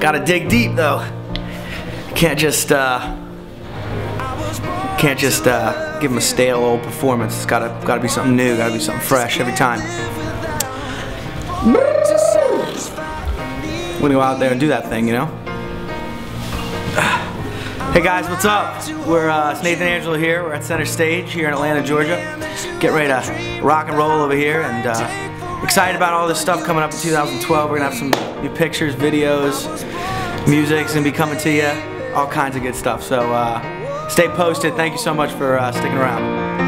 Gotta dig deep though. Can't just give them a stale old performance. It's gotta be something new, gotta be something fresh every time. We're gonna go out there and do that thing, you know? Hey guys, what's up? It's Nathan Angelo here. We're at Center Stage here in Atlanta, Georgia. Getting ready to rock and roll over here, and excited about all this stuff coming up in 2012. We're gonna have some new pictures, videos, music's gonna be coming to you, all kinds of good stuff. So stay posted. Thank you so much for sticking around.